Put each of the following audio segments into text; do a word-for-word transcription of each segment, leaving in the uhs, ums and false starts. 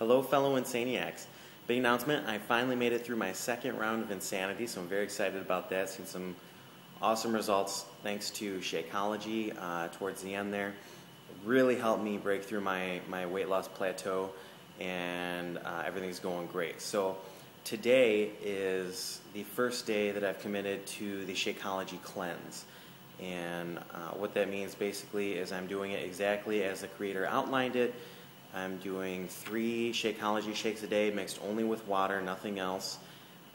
Hello fellow Insaniacs. Big announcement, I finally made it through my second round of Insanity, so I'm very excited about that. Seen some awesome results thanks to Shakeology uh, towards the end there. It really helped me break through my, my weight loss plateau, and uh, everything's going great. So today is the first day that I've committed to the Shakeology cleanse. And uh, what that means basically is I'm doing it exactly as the creator outlined it. I'm doing three Shakeology shakes a day, mixed only with water, nothing else.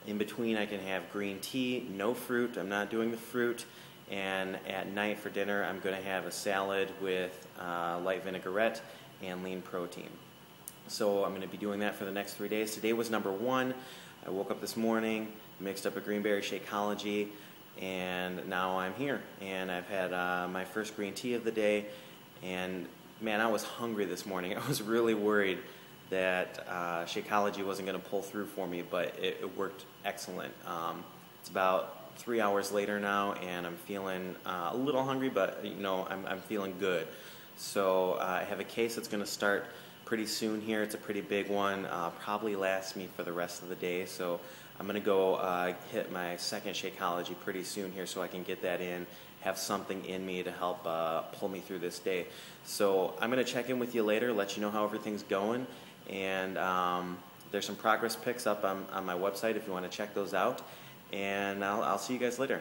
In between I can have green tea, no fruit, I'm not doing the fruit. And at night for dinner I'm going to have a salad with uh, light vinaigrette and lean protein. So I'm going to be doing that for the next three days. Today was number one. I woke up this morning, mixed up a green berry Shakeology, and now I'm here. And I've had uh, my first green tea of the day, and man, I was hungry this morning. I was really worried that uh, Shakeology wasn't going to pull through for me, but it, it worked excellent. Um, it's about three hours later now, and I'm feeling uh, a little hungry, but you know, I'm, I'm feeling good. So uh, I have a case that's going to start pretty soon here. It's a pretty big one. Uh, probably lasts me for the rest of the day. So I'm going to go uh, hit my second Shakeology pretty soon here, so I can get that in. Have something in me to help uh, pull me through this day. So I'm going to check in with you later, let you know how everything's going, and um, there's some progress pics up on, on my website if you want to check those out, and I'll, I'll see you guys later.